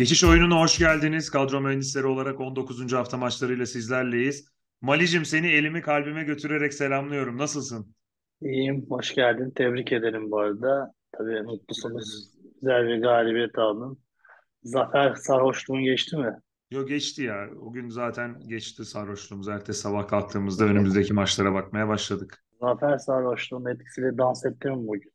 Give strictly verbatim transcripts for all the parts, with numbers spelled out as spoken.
Geçiş oyununa hoş geldiniz. Kadro mühendisleri olarak on dokuzuncu hafta maçlarıyla sizlerleyiz. Malicim, seni elimi kalbime götürerek selamlıyorum. Nasılsın? İyiyim, hoş geldin. Tebrik ederim bu arada. Tabii mutlusunuz. Güzel bir galibiyet aldın. Zafer sarhoşluğun geçti mi? Yok, geçti ya. O gün zaten geçti sarhoşluğumuz. Ertesi sabah kalktığımızda önümüzdeki maçlara bakmaya başladık. Zafer sarhoşluğunun etkisiyle dans ettin mi bugün?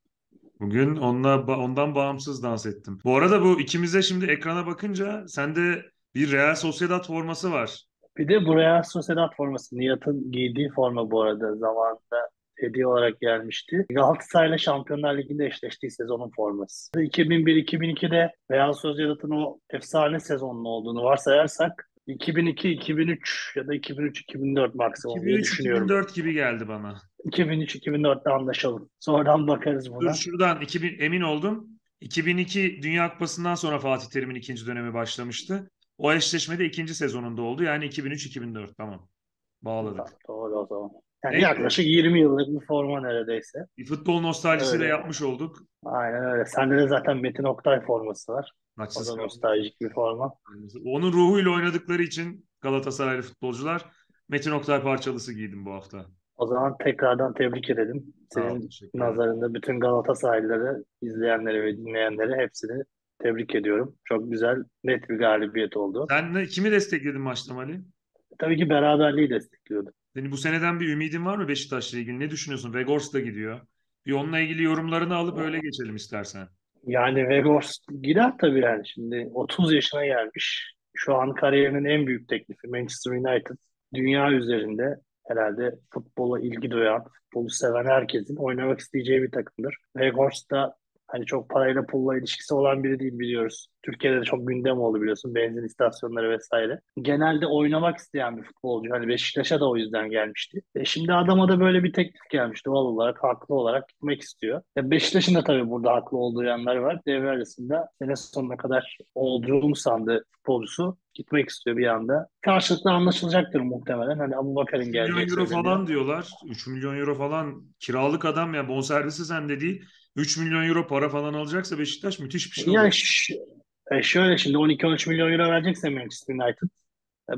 Bugün onunla, ondan bağımsız dans ettim. Bu arada bu ikimize şimdi ekrana bakınca sende bir Real Sociedad forması var. Bir de bu Real Sociedad forması. Nihat'ın giydiği forma bu arada. Zamanında hediye olarak gelmişti. Galatasaray'la Şampiyonlar Ligi'nde eşleştiği sezonun forması. iki bin bir iki bin iki'de Real Sociedad'ın o efsane sezonun olduğunu varsayarsak iki bin iki iki bin üç ya da iki bin üç iki bin dört maksimum diye düşünüyorum. iki bin üç iki bin dört gibi geldi bana. iki bin üç iki bin dörtte anlaşalım. Sonradan bakarız buna. Dur şuradan iki bin, emin oldum. iki bin iki Dünya Kupası'ndan sonra Fatih Terim'in ikinci dönemi başlamıştı. O eşleşmede ikinci sezonunda oldu. Yani iki bin üç iki bin dört, tamam. Bağladık. Tamam, doğru o zaman. Yani yaklaşık yirmi yıllık bir forma neredeyse. Bir futbol nostaljisi öyle de yapmış olduk. Aynen öyle. Sende de zaten Metin Oktay forması var. Maçsız o da nostaljik bir forma. Onun ruhuyla oynadıkları için Galatasaraylı futbolcular, Metin Oktay parçalısı giydim bu hafta. O zaman tekrardan tebrik edelim. Senin nazarında bütün Galatasaraylıları, izleyenleri ve dinleyenleri hepsini tebrik ediyorum. Çok güzel, net bir galibiyet oldu. Sen de kimi destekledin maçta Mali? Tabii ki beraberliği destekliyordum. Yani bu seneden bir ümidin var mı Beşiktaş'la ilgili? Ne düşünüyorsun? Weghorst da gidiyor. Bir onunla ilgili yorumlarını alıp öyle geçelim istersen. Yani Weghorst gider tabii yani. Şimdi otuz yaşına gelmiş. Şu an kariyerinin en büyük teklifi Manchester United. Dünya üzerinde herhalde futbola ilgi duyan, futbolu seven herkesin oynamak isteyeceği bir takımdır. Weghorst da hani çok parayla pulla ilişkisi olan biri değil, biliyoruz. Türkiye'de de çok gündem oldu biliyorsun. Benzin istasyonları vesaire. Genelde oynamak isteyen bir futbolcu. Hani Beşiktaş'a da o yüzden gelmişti. E şimdi adama da böyle bir teklif gelmiş. Doğal olarak, haklı olarak gitmek istiyor. E Beşiktaş'ın da tabii burada haklı olduğu yanlar var. Devre arasında sene sonuna kadar olduğunu sandığı futbolcusu gitmek istiyor bir anda. Karşılıklı anlaşılacaktır muhtemelen. Hani Abu Bakar'ın geleceği. üç milyon euro falan diyorlar. üç milyon euro falan. Kiralık adam ya. Bonservisi sende değil. üç milyon euro para falan alacaksa Beşiktaş müthiş bir şey yani olur. Ş- e şöyle şimdi on iki on üç milyon euro verecekse Manchester United.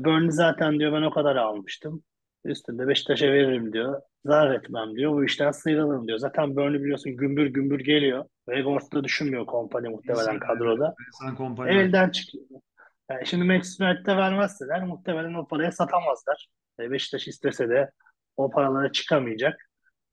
E Burnley zaten diyor ben o kadar almıştım. Üstünde Beşiktaş'a veririm diyor. Zarar etmem diyor. Bu işten sıyrılırım diyor. Zaten Burnley biliyorsun gümbür gümbür geliyor. Weghorst'ta düşünmüyor kompani muhtemelen insan, kadroda. İnsan kompani. Elden çıkıyor. Yani şimdi Manchester United'e vermezseler muhtemelen o paraya satamazlar. E Beşiktaş istese de o paralara çıkamayacak.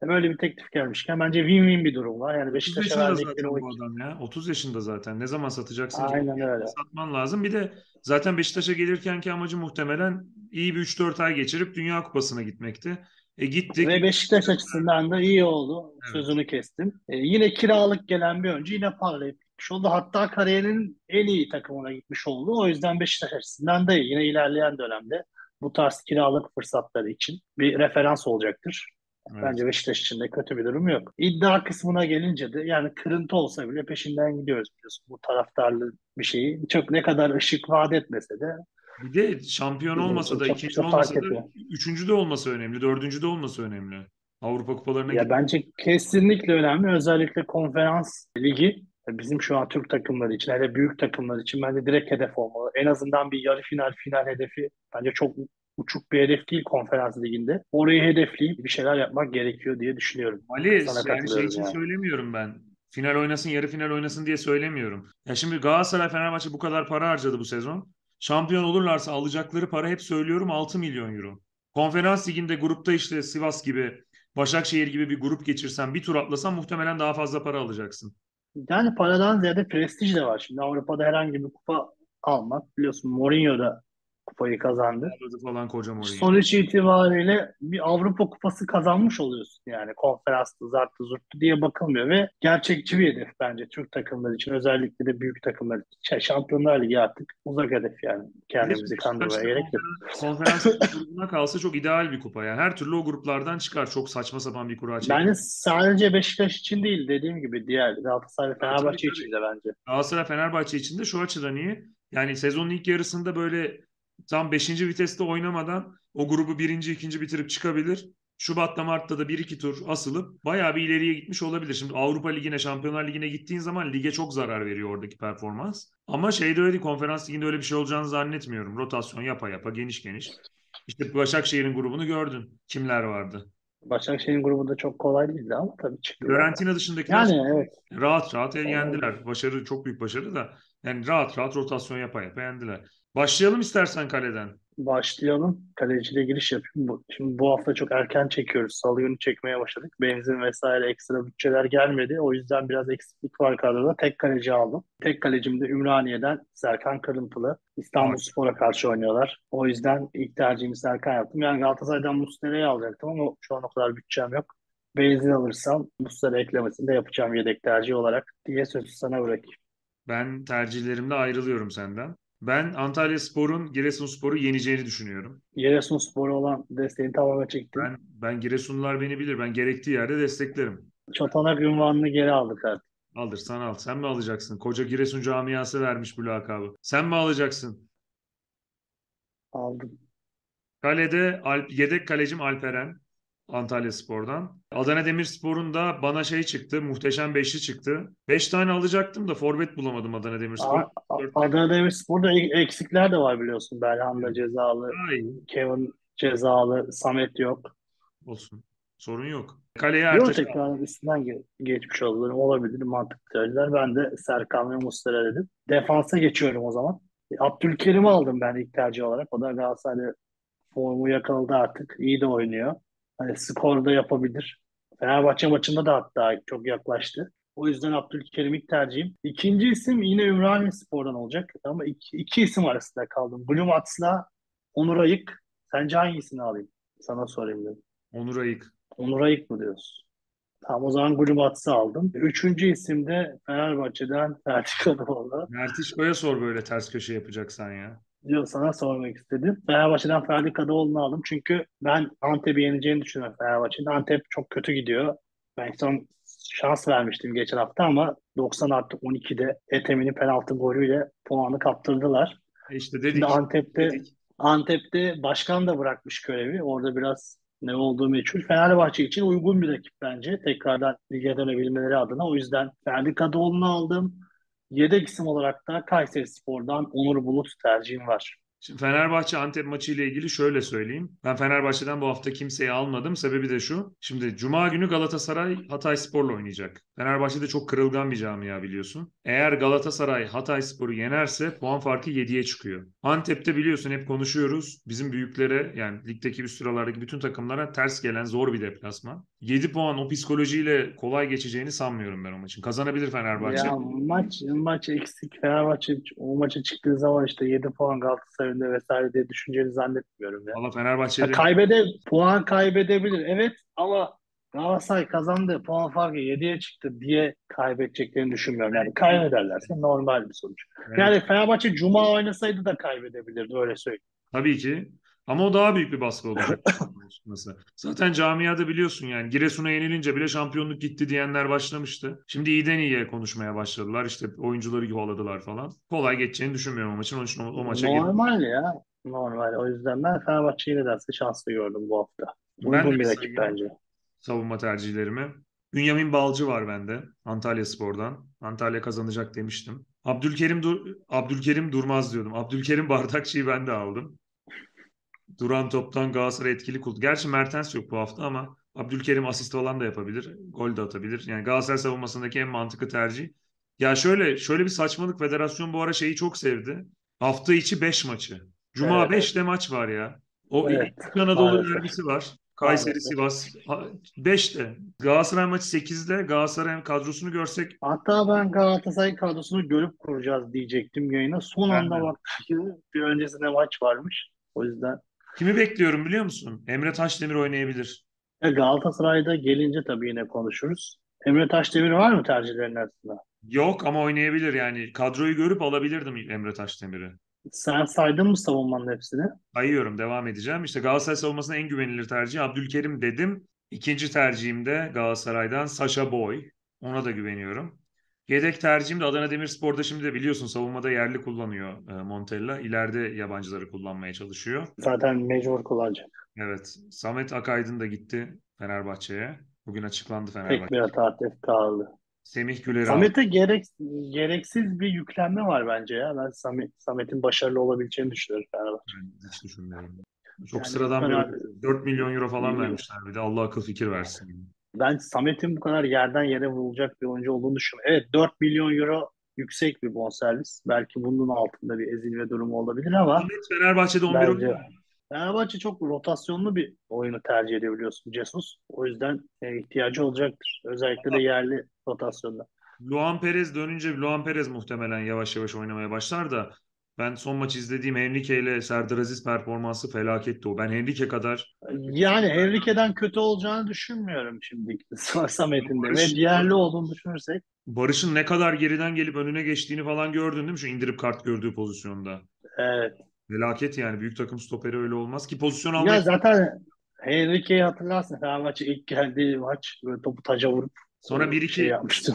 Böyle bir teklif gelmişken bence win-win bir durum var. Yani Beşiktaş'a verdikleri o adam ya. otuz yaşında zaten. Ne zaman satacaksın? Aynen öyle. Satman lazım. Bir de zaten Beşiktaş'a gelirkenki amacı muhtemelen iyi bir üç dört ay geçirip Dünya Kupası'na gitmekti. E gittik. Ve Beşiktaş açısından da iyi oldu. Evet. Sözünü kestim. E yine kiralık gelen bir oyuncu yine parlayıp gitmiş oldu. Hatta kariyerinin en iyi takımına gitmiş oldu. O yüzden Beşiktaş açısından da iyi. Yine ilerleyen dönemde bu tarz kiralık fırsatları için bir referans olacaktır. Evet. Bence Beşiktaş için de kötü bir durum yok. İddia kısmına gelince de yani kırıntı olsa bile peşinden gidiyoruz biliyorsun. Bu taraftarlı bir şeyi çok ne kadar ışık vaat etmese de. Bir de şampiyon olmasa da, ikinci olmasa da, üçüncü de olması önemli, dördüncü de olması önemli. Avrupa kupalarına ya gidiyor. Bence kesinlikle önemli. Özellikle konferans ligi bizim şu an Türk takımları için, hele büyük takımlar için bence direkt hedef olmalı. En azından bir yarı final, final hedefi bence çok uçuk bir hedef değil konferans liginde. Orayı hedefleyip bir şeyler yapmak gerekiyor diye düşünüyorum. Ali, yani şey için yani söylemiyorum ben. Final oynasın, yarı final oynasın diye söylemiyorum. Ya şimdi Galatasaray, Fenerbahçe bu kadar para harcadı bu sezon. Şampiyon olurlarsa alacakları para, hep söylüyorum, altı milyon euro. Konferans liginde grupta işte Sivas gibi, Başakşehir gibi bir grup geçirsen, bir tur atlasan muhtemelen daha fazla para alacaksın. Yani paradan ziyade prestij de var. Şimdi Avrupa'da herhangi bir kupa almak, biliyorsun Mourinho'da kupayı kazandı. Falan kocaman. Sonuç itibariyle bir Avrupa Kupası kazanmış oluyorsun yani. Konferanslı, zartlı, zurtlu diye bakılmıyor ve gerçekçi bir hedef bence Türk takımları için, özellikle de büyük takımlar için. Şampiyonlar Ligi artık uzak hedef yani. Kendimizi kandırmaya gerek yok. Konferans grubuna kalsa çok ideal bir kupa yani. Her türlü o gruplardan çıkar. Çok saçma sapan bir kura çekiyor. Yani sadece Beşiktaş için değil, dediğim gibi diğer Galatasaray, Fenerbahçe için de bence. Galatasaray, Fenerbahçe için de şu açıdan iyi. Yani sezonun ilk yarısında böyle tam beşinci viteste oynamadan o grubu birinci, ikinci bitirip çıkabilir. Şubat'ta Mart'ta da bir iki tur asılıp bayağı bir ileriye gitmiş olabilir. Şimdi Avrupa Ligi'ne, Şampiyonlar Ligi'ne gittiğin zaman lige çok zarar veriyor oradaki performans. Ama şeyde öyle değil, Konferans Ligi'nde öyle bir şey olacağını zannetmiyorum. Rotasyon yapa yapa, geniş geniş. İşte Başakşehir'in grubunu gördün. Kimler vardı? Başakşehir'in grubu da çok kolay değildi ama tabii çıktı. Fiorentina dışındakiler yani, evet, rahat rahat yendiler. Başarı, çok büyük başarı da. Yani rahat rahat rotasyon yapa yapa yendiler. Başlayalım istersen kaleden. Başlayalım. Kalecide giriş yapayım. Şimdi bu hafta çok erken çekiyoruz. Salı günü çekmeye başladık. Benzin vesaire ekstra bütçeler gelmedi. O yüzden biraz eksiklik var kadroda. Tek kaleci aldım. Tek kalecim de Ümraniye'den Serkan Kırınpılı. İstanbulspor'a karşı oynuyorlar. O yüzden ilk tercihimi Serkan yaptım. Yani Galatasaray'dan Muslera'yı alacaktım ama şu an o kadar bütçem yok. Benzin alırsam Muslera eklemesini de yapacağım yedek tercih olarak diye sözü sana bırakayım. Ben tercihlerimde ayrılıyorum senden. Ben Antalyaspor'un Giresunspor'u yeneceğini düşünüyorum. Giresunspor'a olan desteğini tamamen çektim. Ben, ben Giresunlar beni bilir. Ben gerektiği yerde desteklerim. Çatanak ünvanını geri aldık artık. Alırsan al. Sen mi alacaksın? Koca Giresun camiası vermiş bu lakabı. Sen mi alacaksın? Aldım. Kalede Alp, yedek kalecim Alperen Antalyaspor'dan. Adana Demirspor'un da bana şey çıktı, muhteşem beşli çıktı. beş tane alacaktım da forvet bulamadım Adana Demirspor'da. Adana Demirspor'da eksikler de var biliyorsun. Belhanda cezalı, Ay. Kevin cezalı, Samet yok. Olsun. Sorun yok. Kaleye artık tekrar üstünden geçmiş olabilir. Olabilir, mantıklı tercihler. Ben de Serkan ve Muslera dedim. Defansa geçiyorum o zaman. Abdülkerim'i aldım ben ilk tercih olarak. O da Galatasaray'da formu yakaladı artık. İyi de oynuyor. Hani skor da yapabilir. Fenerbahçe maçında da hatta çok yaklaştı. O yüzden Abdülkerim ilk tercihim. İkinci isim yine Ümraniyespor'dan olacak. Ama iki, iki isim arasında kaldım. Blumats'la Onur Ayık. Sence hangisini alayım? Sana sorayım dedim. Onur Ayık. Onur Ayık mı diyorsun? Tamam, o zaman Blumats'ı aldım. Üçüncü isim de Fenerbahçe'den Fertikanoğlu. Mertişko'ya sor, böyle ters köşe yapacaksan ya. Diyor, sana sormak istedim. Fenerbahçe'den Ferdi Kadıoğlu'nu aldım. Çünkü ben Antep'i yeneceğini düşünüyorum Fenerbahçe'nin. Antep çok kötü gidiyor. Ben son şans vermiştim geçen hafta ama doksan artı on ikide Etemin'in penaltı golüyle puanı kaptırdılar. İşte dedik. Şimdi Antep'te, dedik. Antep'te başkan da bırakmış görevi. Orada biraz ne olduğu meçhul. Fenerbahçe için uygun bir rakip bence. Tekrardan lige dönebilmeleri adına. O yüzden Ferdi Kadıoğlu'nu aldım. Yedek isim olarak da Kayserispor'dan Onur Bulut tercihim var. Şimdi Fenerbahçe Antep maçı ile ilgili şöyle söyleyeyim. Ben Fenerbahçe'den bu hafta kimseyi almadım. Sebebi de şu. Şimdi Cuma günü Galatasaray Hatayspor'la oynayacak. Fenerbahçe'de çok kırılgan bir camia biliyorsun. Eğer Galatasaray Hatayspor'u yenerse puan farkı yediye çıkıyor. Antep'te biliyorsun hep konuşuyoruz. Bizim büyüklere, yani ligdeki üst sıralardaki bütün takımlara ters gelen zor bir deplasman. yedi puan o psikolojiyle kolay geçeceğini sanmıyorum ben o maçın. Kazanabilir Fenerbahçe. Ya maç maç eksik. Fenerbahçe o maça çıktığı zaman işte yedi puan Galatasaray vesaire diye düşünceli zannetmiyorum. Yani. Valla Fenerbahçe'de... Kaybede, puan kaybedebilir. Evet ama Galatasaray kazandı. Puan farkı yediye çıktı diye kaybedeceklerini düşünmüyorum. Yani kaybederlerse normal bir sonuç. Evet. Yani Fenerbahçe Cuma oynasaydı da kaybedebilirdi. Öyle söyleyeyim. Tabii ki. Ama o daha büyük bir baskı olacak. Zaten camiada biliyorsun yani Giresun'a yenilince bile şampiyonluk gitti diyenler başlamıştı. Şimdi iyiden iyiye konuşmaya başladılar. İşte oyuncuları yuhaladılar falan. Kolay geçeceğini düşünmüyorum o maçın. Onun için o, o maça girdim. Normal ya. Normal. O yüzden ben Fenerbahçe'yi nedense şanslı gördüm bu hafta. Uygun bir rakip bence. Savunma tercihlerimi. Bünyamin Balcı var bende. Antalyaspor'dan. Antalya kazanacak demiştim. Abdülkerim Dur- Abdülkerim Durmaz diyordum. Abdülkerim Bardakçı'yı ben de aldım. Duran toptan Galatasaray etkili kullandı. Gerçi Mertens yok bu hafta ama Abdülkerim asist falan da yapabilir. Gol de atabilir. Yani Galatasaray savunmasındaki en mantıklı tercih. Ya şöyle şöyle bir saçmalık. Federasyon bu ara şeyi çok sevdi. Hafta içi beş maçı. Cuma beşte evet. Maç var ya. O evet. İlk Anadolu derbisi var. Kayseri, Sivas. beşte. Galatasaray maçı sekizde. Galatasaray'ın kadrosunu görsek. Hatta ben Galatasaray kadrosunu görüp kuracağız diyecektim yayına. Son ben anda baktık ki bir öncesinde maç varmış. O yüzden. Kimi bekliyorum biliyor musun? Emre Taşdemir oynayabilir. Galatasaray'da gelince tabii yine konuşuruz. Emre Taşdemir var mı tercihlerin arasında? Yok ama oynayabilir yani. Kadroyu görüp alabilirdim Emre Taşdemir'i. Sen saydın mı savunmanın hepsini? Sayıyorum, devam edeceğim. İşte Galatasaray savunmasının en güvenilir tercihi Abdülkerim dedim. İkinci tercihim de Galatasaray'dan Sacha Boey. Ona da güveniyorum. Yedek tercihim de Adana Demirspor'da şimdi de biliyorsun savunmada yerli kullanıyor e, Montella. İleride yabancıları kullanmaya çalışıyor. Zaten mecbur kullanacak. Evet. Samet Akaydın da gitti Fenerbahçe'ye. Bugün açıklandı Fenerbahçe. Pek bir hatatif kaldı. Semih Güler'e... Samet'e gerek, gereksiz bir yüklenme var bence ya. Ben Samet, Samet'in başarılı olabileceğini düşünüyorum Fenerbahçe. Ben hiç düşünmüyorum. Çok yani sıradan bir abi, dört milyon euro falan vermişler. Bir de Allah akıl fikir versin. Ben Samet'in bu kadar yerden yere vurulacak bir oyuncu olduğunu düşünüyorum. Evet, dört milyon euro yüksek bir bonservis. Belki bunun altında bir ezilme durumu olabilir ama Samet Fenerbahçe'de on bir oynuyor. Fenerbahçe çok rotasyonlu bir oyunu tercih edebiliyorsun Jesus. O yüzden ihtiyacı olacaktır. Özellikle de yerli rotasyonda. Luan Peres dönünce Luan Peres muhtemelen yavaş yavaş oynamaya başlar da ben son maç izlediğim Henrique ile Serdar Aziz performansı felaketti o. Ben Henrique kadar... Yani Henrique'den kötü olacağını düşünmüyorum şimdi Samet'in de. Ve diğerli olduğunu düşünürsek. Barış'ın ne kadar geriden gelip önüne geçtiğini falan gördün değil mi? Şu indirip kart gördüğü pozisyonda. Evet. Felaket yani. Büyük takım stoperi öyle olmaz ki pozisyon almayı... Ya zaten Henrique'yi hatırlarsın. Fenerbahçe ilk geldiği maç böyle topu taca vurup sonra bir iki şey yapmıştı.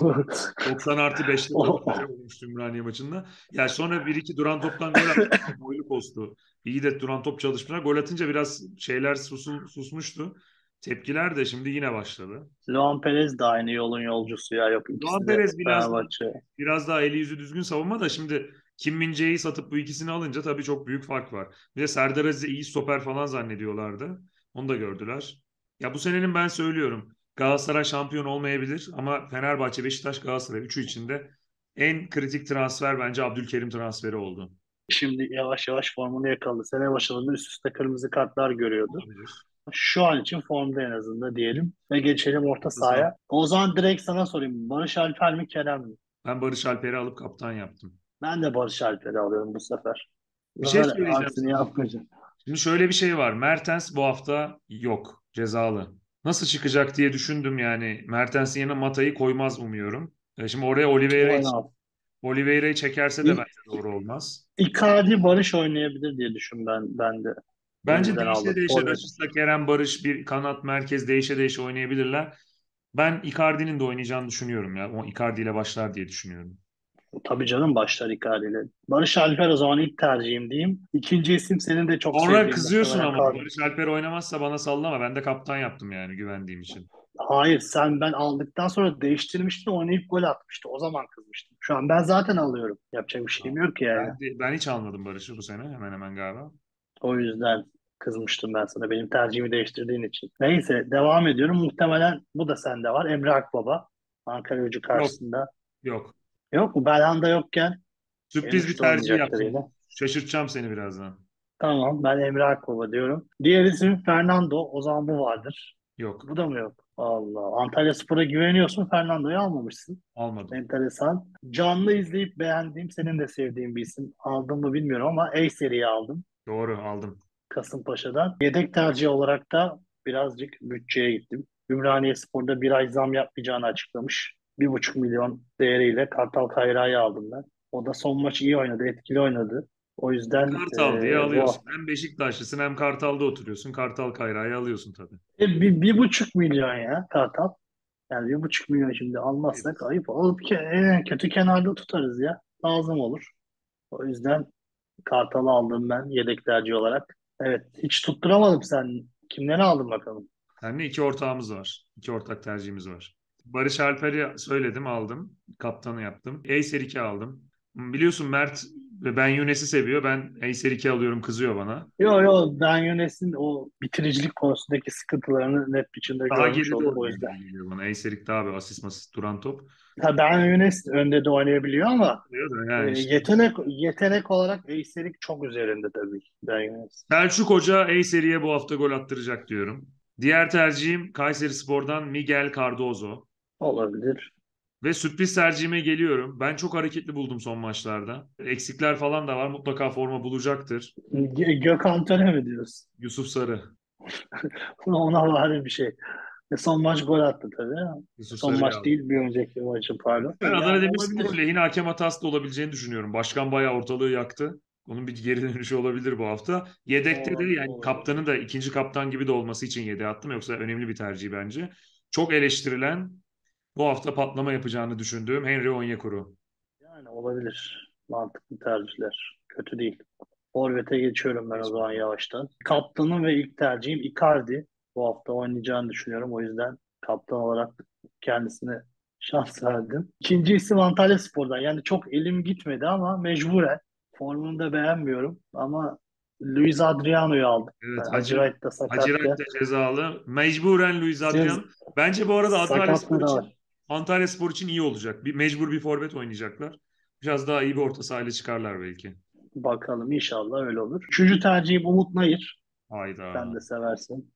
doksan artı beşte olmuştu Ümraniye maçında. Yani sonra bir iki duran toptan gol atmıştı. Boylu postu. İyi de duran top çalışmışlar. Gol atınca biraz şeyler susun, susmuştu. Tepkiler de şimdi yine başladı. Luan Perez de aynı yolun yolcusu ya. Yok, Luan Perez biraz, biraz daha eli yüzü düzgün savunma da şimdi Kim Min-jae'yi satıp bu ikisini alınca tabii çok büyük fark var. Bir de Serdar Aziz'i iyi stoper falan zannediyorlardı. Onu da gördüler. Ya bu senenin ben söylüyorum, Galatasaray şampiyon olmayabilir ama Fenerbahçe, Beşiktaş, Galatasaray üçü içinde en kritik transfer bence Abdülkerim transferi oldu. Şimdi yavaş yavaş formunu yakaladı. Sene başında üst üste kırmızı kartlar görüyordu. Olabilir. Şu an için formda en azından diyelim. Ve geçelim orta sahaya. O zaman direkt sana sorayım. Barış Alper mi, Kerem mi? Ben Barış Alper'i alıp kaptan yaptım. Ben de Barış Alper'i alıyorum bu sefer. Bir şey söyleyeceğim. Şimdi şöyle bir şey var. Mertens bu hafta yok. Cezalı. Nasıl çıkacak diye düşündüm yani. Mertens'in yerine Mata'yı koymaz umuyorum. Şimdi oraya Oliveira'yı Oliveira'yı çekerse de İ- bence doğru olmaz. Icardi Barış oynayabilir diye düşün ben, ben de. Bence değişe aldım. değişe Raşit'le Kerem Barış bir kanat merkez değişe değişe oynayabilirler. Ben Icardi'nin de oynayacağını düşünüyorum ya. O Icardi ile başlar diye düşünüyorum. Tabii canım başlar Icardi ile. Barış Alper o zaman ilk tercihim diyeyim. İkinci isim senin de çok sevdiğin. Ona kızıyorsun ama kaldım. Barış Alper oynamazsa bana sallama. Ben de kaptan yaptım yani güvendiğim için. Hayır sen ben aldıktan sonra değiştirmiştin oynayıp gol atmıştı. O zaman kızmıştım. Şu an ben zaten alıyorum. Yapacak bir şeyim yok ki yani. Ben, ben hiç almadım Barış'ı bu sene hemen hemen galiba. O yüzden kızmıştım ben sana benim tercihimi değiştirdiğin için. Neyse devam ediyorum. Muhtemelen bu da sende var. Emre Akbaba. Ankaragücü karşısında. Yok. Yok. Yok mu? Belhanda yokken. Sürpriz bir tercih yaptım. Şaşırtacağım seni birazdan. Tamam. Ben Emre Akbaba diyorum. Diğer isim Fernando. O zaman bu vardır. Yok. Bu da mı yok? Allah. Antalyaspor'a güveniyorsun. Fernando'yu almamışsın. Almadım. Enteresan. Canlı izleyip beğendiğim, senin de sevdiğin bir isim. Aldım mı bilmiyorum ama Eyseri'yi aldım. Doğru aldım. Kasımpaşa'dan. Yedek tercih olarak da birazcık bütçeye gittim. Ümraniyespor'da bir ay zam yapmayacağını açıklamış. bir buçuk milyon değeriyle Kartal Kayra'yı aldım ben. O da son maçı iyi oynadı, etkili oynadı. O yüzden... Kartal e, diye alıyorsun. Hem Beşiktaşlısın hem Kartal'da oturuyorsun. Kartal Kayra'yı alıyorsun tabii. E, bir, bir buçuk milyon ya Kartal. Yani bir buçuk milyon şimdi almazsak evet. Ayıp. Alıp ke- e, kötü kenarda tutarız ya. Lazım olur. O yüzden Kartal'ı aldım ben yedek tercih olarak. Evet hiç tutturamadım sen. Kimleri aldın bakalım? Yani iki ortağımız var. İki ortak tercihimiz var. Barış Alper'i söyledim aldım. Kaptanı yaptım. Eyserik'i aldım. Biliyorsun Mert Ben Yunes'i seviyor. Ben Eyserik'i alıyorum kızıyor bana. Yok yok Ben Yunes'in o bitiricilik konusundaki sıkıntılarını net biçimde daha görmüş oldum o yüzden. Bana. Eyserik daha bir asist masist duran top. Ha, Ben Yunes önde de oynayabiliyor ama yani işte. yetenek yetenek olarak Eyserik çok üzerinde tabii Ben Yunes. Selçuk Hoca Eyserik'e bu hafta gol attıracak diyorum. Diğer tercihim Kayserispor'dan Miguel Cardozo. Olabilir. Ve sürpriz tercihime geliyorum. Ben çok hareketli buldum son maçlarda. Eksikler falan da var. Mutlaka forma bulacaktır. G- Gökhan Töre mi diyorsun? Yusuf Sarı. Ona var bir şey. E son maç gol attı tabii. Yusuf son Sarı maç aldı. Değil bir önceki maçı pardon. Ben yani Adana Demirspor lehine hakem hatası da olabileceğini düşünüyorum. Başkan bayağı ortalığı yaktı. Onun bir geri dönüşü olabilir bu hafta. Yedekte de yani kaptanı da ikinci kaptan gibi de olması için yedeğe attım. Yoksa önemli bir tercih bence. Çok eleştirilen bu hafta patlama yapacağını düşündüğüm Henry Onyekuru. Yani olabilir. Mantıklı tercihler. Kötü değil. Forvet'e geçiyorum ben o zaman yavaştan. Kaptanım ve ilk tercihim Icardi. Bu hafta oynayacağını düşünüyorum. O yüzden kaptan olarak kendisine şans verdim. İkinci isim Antalyaspor'dan. Yani çok elim gitmedi ama mecburen. Formunu da beğenmiyorum ama Luis Adriano'yu aldım. Evet, Hacirayt da sakatlı. Cezalı. Mecburen Luis Adriano. Bence bu arada Antalyaspor için, Antalyaspor için iyi olacak. Bir, mecbur bir forvet oynayacaklar. Biraz daha iyi bir orta sahayla çıkarlar belki. Bakalım, inşallah öyle olur. Üçüncü tercihim Umut Nayır. Hayda. Sen de seversin.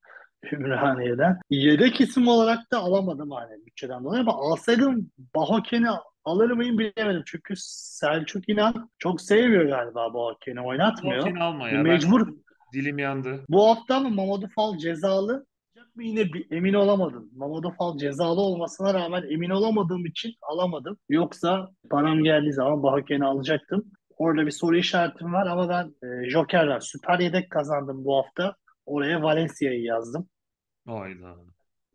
Ümraniye'den. Yedek isim olarak da alamadım hani bütçeden dolayı ama alsaydım Bahoken'i alır mıyım bilemedim. Çünkü Selçuk İnan çok sevmiyor galiba Bahoken'i, oynatmıyor. Bahoken'i alma ya. Mecbur. Ben, dilim yandı. Bu hafta mı Mamadou Fall cezalı? Yine emin olamadım. Mamadou Fall cezalı olmasına rağmen emin olamadığım için alamadım. Yoksa param geldiği zaman Bahoken'i alacaktım. Orada bir soru işaretim var ama ben e, Joker'den süper yedek kazandım bu hafta. Oraya Valencia'yı yazdım. Hayda.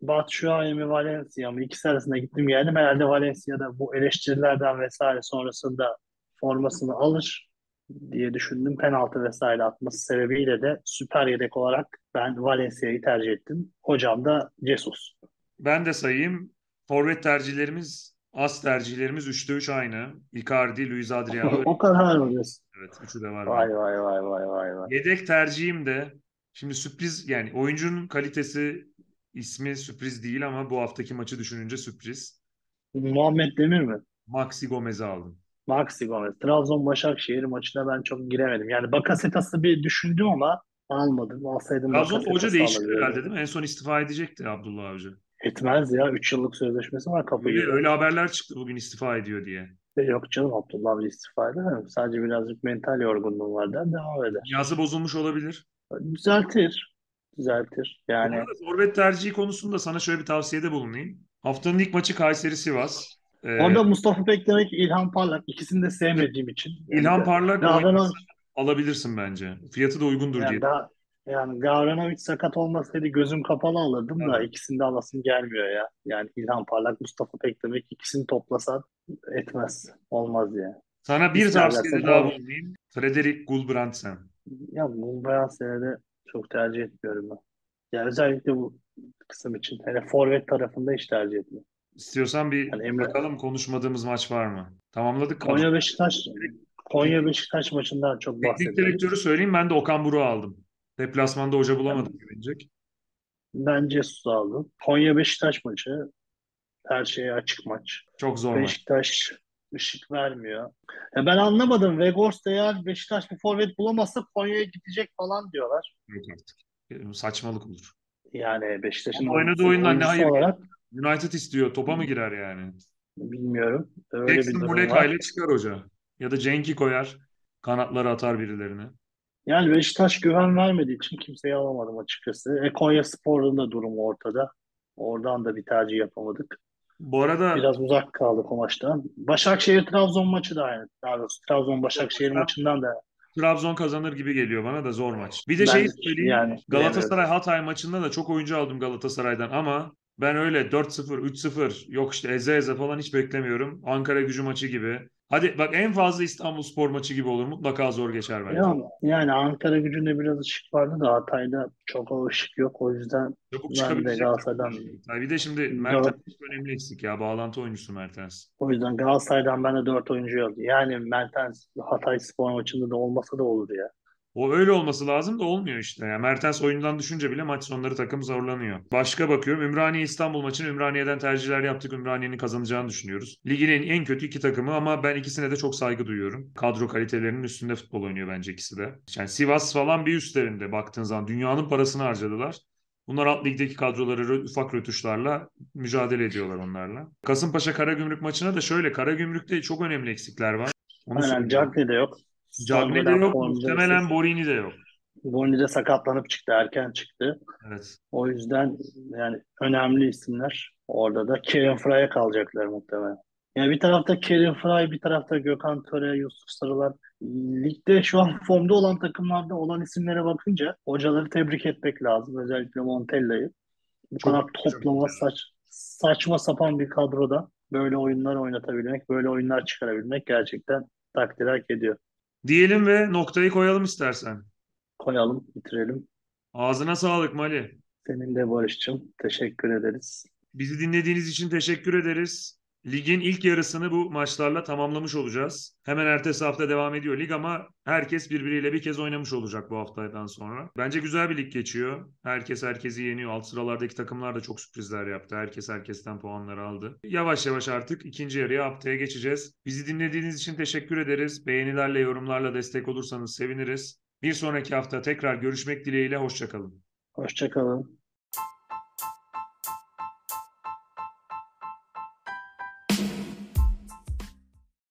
Batshuayi mi Valencia mı? İkisi arasında gittim geldim. Herhalde Valencia'da bu eleştirilerden vesaire sonrasında formasını alır diye düşündüm. Penaltı vesaire atması sebebiyle de süper yedek olarak ben Valencia'yı tercih ettim. Hocam da Jesus. Ben de sayayım. Forvet tercihlerimiz, as tercihlerimiz üçte üç aynı. Icardi, Luis Adriano. O kadar mı diyorsun? Evet, üçü de var. Vay ben. vay vay vay vay vay. Yedek tercihim de şimdi sürpriz, yani oyuncunun kalitesi, ismi sürpriz değil ama bu haftaki maçı düşününce sürpriz. Muhammed Demir mi? Maxi Gomez'i aldım. Maxi Gomez. Trabzon Başakşehir maçına ben çok giremedim. Yani Bakasetas'ı bir düşündüm ama almadım. Alsaydım Trabzon hoca değişti herhalde değil mi? En son istifa edecekti Abdullah Hoca. Etmez ya. üç yıllık sözleşmesi var kapıyı. Öyle, öyle haberler çıktı bugün istifa ediyor diye. Yok canım, Abdullah Hoca istifa eder. Sadece birazcık mental yorgunluğum var der, devam eder. Yazı bozulmuş olabilir. Düzeltir. Düzeltir. Yani forvet tercihi konusunda sana şöyle bir tavsiyede bulunayım. Haftanın ilk maçı Kayseri Sivas. Ee, Orada Mustafa Pekdemir, İlhan Parlak. İkisini de sevmediğim için. Yani İlhan Parlak Gavranovic alabilirsin bence. Fiyatı da uygundur yani diye. Daha, yani Gavranovic sakat olmasaydı gözüm kapalı alırdım evet. Da ikisini de alasım gelmiyor ya. Yani İlhan Parlak, Mustafa Pekdemir ikisini toplasan etmez. Olmaz ya. Yani. Sana bir tavsiyede daha bulunayım. Frederik Gulbrandsen. Ya bu bayağı senede çok tercih etmiyorum ben. Yani özellikle bu kısım için. Hani forvet tarafında hiç tercih etmiyorum. İstiyorsan bir yani Emre... bakalım konuşmadığımız maç var mı? Tamamladık. Konya Beşiktaş Konya Beşiktaş maçından çok bahsediyoruz. Teknik direktörü söyleyeyim, ben de Okan Buruk'u aldım. Deplasmanda hoca bulamadım gelecek. Ben Cesus'u aldım. Konya Beşiktaş maçı her şeye açık maç. Çok zor Beşiktaş maç. Işık vermiyor. Ya ben anlamadım. Weghorst eğer Beşiktaş bir forvet bulamazsa Konya'ya gidecek falan diyorlar. Yok artık. Saçmalık olur. Yani Beşiktaş'ın oynadığı oyundan ne hayır olarak... United istiyor. Topa mı girer yani? Bilmiyorum. Öyle Jackson bir durum Muleka var. Ile çıkar hoca. Ya da Cenk'i koyar. Kanatları atar birilerine. Yani Beşiktaş güven vermediği için kimseyi alamadım açıkçası. E Konyaspor'un da durumu ortada. Oradan da bir tercih yapamadık. Bu arada biraz uzak kaldık o maçtan. Başakşehir-Trabzon maçı da aynı. Daha doğrusu Trabzon-Başakşehir maçından da. Trabzon kazanır gibi geliyor bana da, zor maç. Bir de ben şeyi söyleyeyim. Yani, Galatasaray-Hatay maçında da çok oyuncu aldım Galatasaray'dan ama ben öyle dört sıfır, üç sıfır yok işte eze eze falan hiç beklemiyorum. Ankaragücü maçı gibi. Hadi bak, en fazla İstanbulspor maçı gibi olur. Mutlaka zor geçer bence. Yani, yani Ankaragücü'nde biraz ışık vardı da Hatay'da çok o ışık yok. O yüzden çok ben de Galatasaray'dan... Bir de şimdi Mertens çok önemli eksik ya. Bağlantı oyuncusu Mertens. O yüzden Galatasaray'dan ben de dört oyuncu yok. Yani Mertens Hatayspor maçında da olmasa da olur ya. O öyle olması lazım da olmuyor işte. Yani Mertens oyundan düşünce bile maç sonları takım zorlanıyor. Başka bakıyorum. Ümraniye İstanbul maçını Ümraniye'den tercihler yaptık. Ümraniye'nin kazanacağını düşünüyoruz. Ligin en, en kötü iki takımı ama ben ikisine de çok saygı duyuyorum. Kadro kalitelerinin üstünde futbol oynuyor bence ikisi de. Yani Sivas falan bir üstlerinde baktığın zaman, dünyanın parasını harcadılar. Bunlar alt ligdeki kadroları ufak rötuşlarla mücadele ediyorlar onlarla. Kasımpaşa Karagümrük maçına da şöyle. Karagümrük'te çok önemli eksikler var. Aynen, Cagney de yok. Cagney de yok, muhtemelen Borini de yok. Borini de sakatlanıp çıktı, erken çıktı. Evet. O yüzden yani önemli isimler orada da. Kerem Frey'e kalacaklar muhtemelen. Yani bir tarafta Kerem Frey, bir tarafta Gökhan Töre, Yusuf Sarılar. Ligde şu an formda olan takımlarda olan isimlere bakınca hocaları tebrik etmek lazım. Özellikle Montella'yı. Bu kadar toplama saç saçma sapan bir kadroda böyle oyunlar oynatabilmek, böyle oyunlar çıkarabilmek gerçekten takdir hak ediyor. Diyelim ve noktayı koyalım istersen. Koyalım, bitirelim. Ağzına sağlık Mali. Senin de Barış'cığım. Teşekkür ederiz. Bizi dinlediğiniz için teşekkür ederiz. Ligin ilk yarısını bu maçlarla tamamlamış olacağız. Hemen ertesi hafta devam ediyor lig ama herkes birbiriyle bir kez oynamış olacak bu haftadan sonra. Bence güzel bir lig geçiyor. Herkes herkesi yeniyor. Alt sıralardaki takımlar da çok sürprizler yaptı. Herkes herkesten puanları aldı. Yavaş yavaş artık ikinci yarıya, haftaya geçeceğiz. Bizi dinlediğiniz için teşekkür ederiz. Beğenilerle, yorumlarla destek olursanız seviniriz. Bir sonraki hafta tekrar görüşmek dileğiyle. Hoşça kalın. Hoşça kalın.